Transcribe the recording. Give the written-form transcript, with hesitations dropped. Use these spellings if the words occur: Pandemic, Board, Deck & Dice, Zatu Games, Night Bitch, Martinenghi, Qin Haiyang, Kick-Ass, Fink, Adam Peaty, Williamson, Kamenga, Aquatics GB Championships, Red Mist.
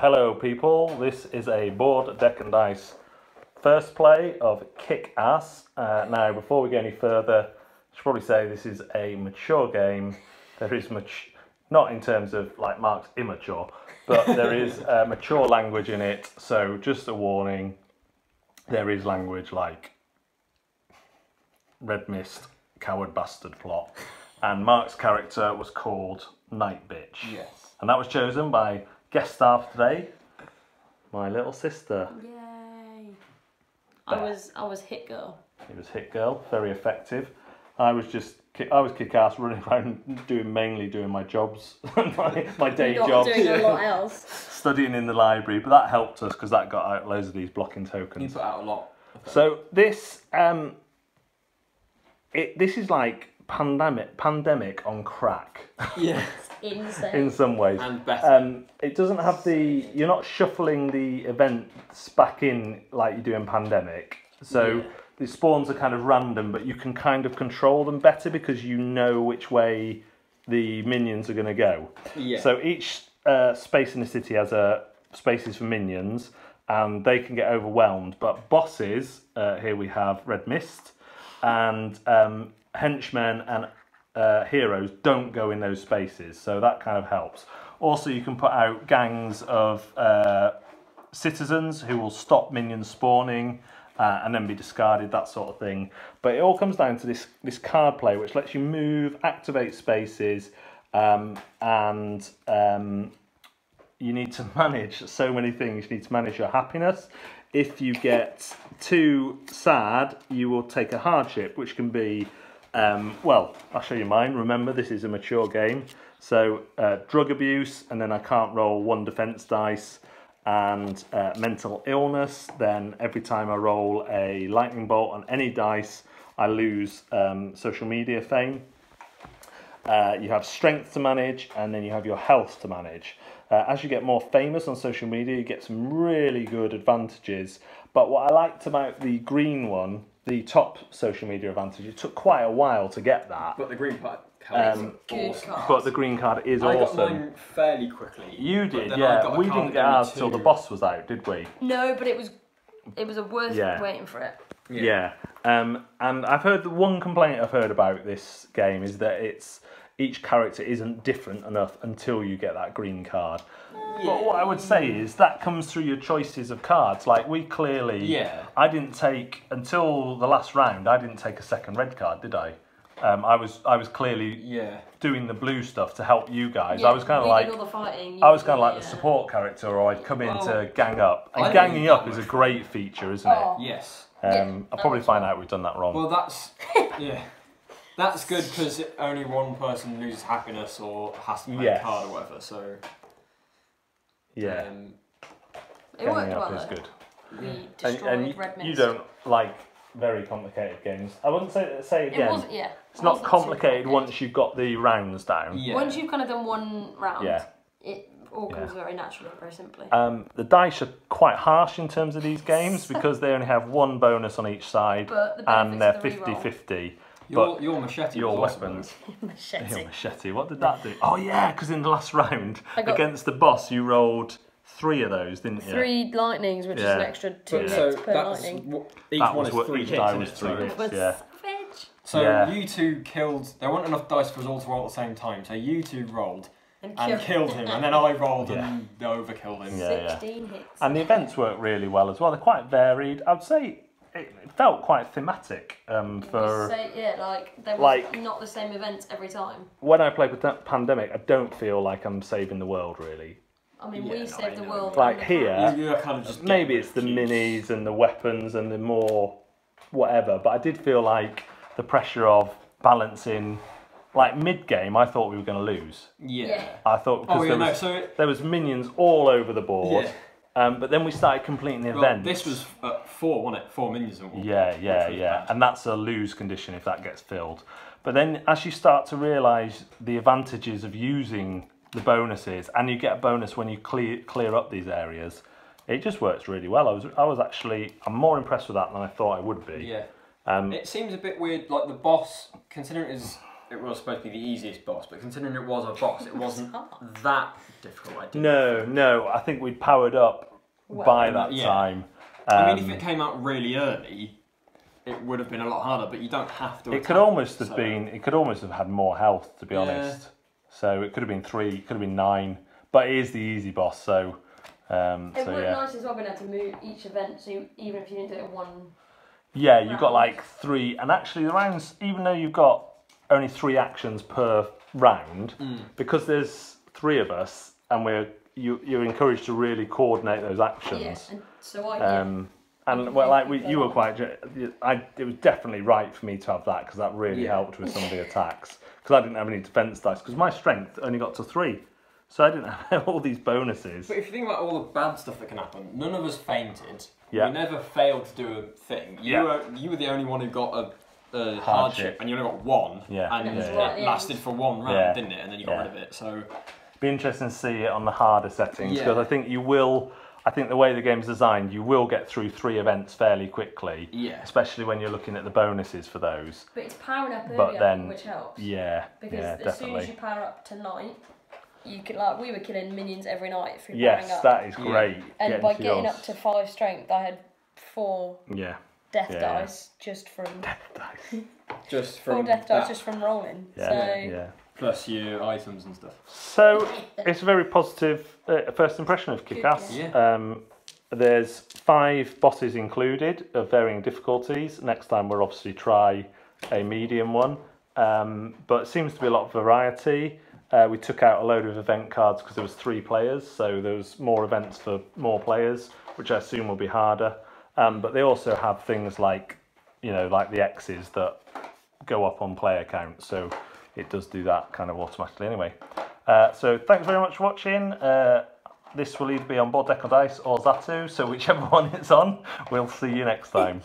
Hello people, this is a board, deck and dice first play of Kick-Ass. Now before we go any further, I should probably say this is a mature game. There is much, not in terms of like Mark's immature, but there is mature language in it, so just a warning, there is language like Red Mist, coward bastard plot, and Mark's character was called Night Bitch. Yes. And that was chosen by guest star today, my little sister. Yay! There. I was hit girl. It was hit girl, very effective. I was kick-ass, running around mainly doing my jobs, my day job. Not doing a lot else. Studying in the library, but that helped us because that got out loads of these blocking tokens. You put out a lot. Okay. So this, this is like Pandemic on crack. Yes, insane. In some ways, and better. It doesn't have the. You're not shuffling the events back in like you do in Pandemic. So yeah. The spawns are kind of random, but you can kind of control them better because you know which way the minions are going to go. Yeah. So each space in the city has spaces for minions, and they can get overwhelmed. But bosses, here we have Red Mist, and henchmen and heroes don't go in those spaces, so that kind of helps. Also, you can put out gangs of citizens who will stop minions spawning and then be discarded, that sort of thing. But it all comes down to this card play, which lets you move, activate spaces, and you need to manage so many things. You need to manage your happiness. If you get too sad, you will take a hardship, which can be, well, I'll show you mine. Remember, this is a mature game. So drug abuse, and then I can't roll one defense dice, and mental illness. Then every time I roll a lightning bolt on any dice, I lose social media fame. You have strength to manage, and then you have your health to manage. As you get more famous on social media, you get some really good advantages. But what I liked about the green one, the top social media advantage, it took quite a while to get that. But the green card is awesome. But the green card is awesome. I got mine fairly quickly. You did, yeah. We didn't get ours till the boss was out, did we? No, but it was worth waiting for it. Yeah. And I've heard the one complaint I've heard about this game is that it's. Each character isn't different enough until you get that green card. Yeah. But what I would say is that comes through your choices of cards. Like we clearly, I didn't take, until the last round, I didn't take a second red card, did I? I was clearly doing the blue stuff to help you guys. Yeah, I was kind of like, all the fighting, I was kind of like the support character, or I'd come in to gang up. And ganging up is a great feature, isn't it? Yes. I'll probably find out we've done that wrong. Well, that's, That's good because only one person loses happiness or has to play a card or whatever, so... Yeah. It worked well, though. Good. We destroyed Red Mist. You don't like very complicated games. I wouldn't say again. It wasn't, it's not complicated once you've got the rounds down. Yeah. Once you've kind of done one round, it all comes very naturally, very simply. The dice are quite harsh in terms of these games because they only have one bonus on each side, but and they're 50-50. Your machete. Your weapons. Machete. Your machete. What did that do? Oh yeah, because in the last round against the boss, you rolled 3 of those, didn't you? 3 lightnings, which is an extra 2 hits per lightning. Each die was 3 hits. Savage. So you two killed. There weren't enough dice for us all to roll at the same time. So you two rolled and killed him, and then I rolled and overkilled him. 16 hits. And the events work really well as well. They're quite varied. I'd say. It felt quite thematic for... like, there was not the same events every time. When I played with that Pandemic, I don't feel like I'm saving the world, really. I mean, we saved the world. Like, here, kind of just maybe it's the minis and the weapons and the more whatever, but I did feel like the pressure of balancing... Like, mid-game, I thought we were going to lose. Yeah. I thought... because there was minions all over the board. Yeah. But then we started completing the event. This was 4, wasn't it? 4 minions. Yeah. And that's a lose condition if that gets filled. But then as you start to realise the advantages of using the bonuses, and you get a bonus when you clear up these areas, it just works really well. I was actually, I'm more impressed with that than I thought I would be. Yeah. It seems a bit weird, like the boss, considering it is it was supposed to be the easiest boss, but considering it was a boss, it wasn't that difficult. No, I think we'd powered up by that time. I mean, if it came out really early, it would have been a lot harder, but you don't have to. It could almost have been. It could almost have had more health, to be honest. So it could have been 3. It could have been 9. But it is the easy boss, so. It would be nice as well being able to move each event, so even if you didn't do it one. Yeah, you've got like 3, and actually the rounds, even though you've got only 3 actions per round, because there's 3 of us, and you're encouraged to really coordinate those actions. Yeah, and so and well, like you were quite. It was definitely right for me to have that because that really helped with some of the attacks. Because I didn't have any defense dice because my strength only got to 3, so I didn't have all these bonuses. But if you think about all the bad stuff that can happen, none of us fainted. Yeah. We never failed to do a thing. You were the only one who got a hardship, and you only got 1. Yeah. And it lasted for 1 round, didn't it? And then you got rid of it. So. Be interesting to see it on the harder settings because I think you will. I think the way the game's designed, you will get through 3 events fairly quickly. Yeah. Especially when you're looking at the bonuses for those. But it's powering up earlier, which helps. Yeah. Because as soon as you power up to 9, you could we were killing minions every night through powering up. Yes, that is great. Yeah. And by getting up to 5 strength, I had 4 death dice just from death dice. Just from 4 death dice just from rolling. Yeah. So plus your items and stuff. So it's a very positive first impression of Kick-Ass. Yeah. There's 5 bosses included of varying difficulties. Next time we'll obviously try a medium one. But it seems to be a lot of variety. We took out a load of event cards because there was 3 players, so there was more events for more players, which I assume will be harder. But they also have things like, like the X's that go up on player count. So it does do that kind of automatically anyway. So thanks very much for watching. This will either be on Board Deck or Dice or Zatu, so whichever one it's on, we'll see you next time.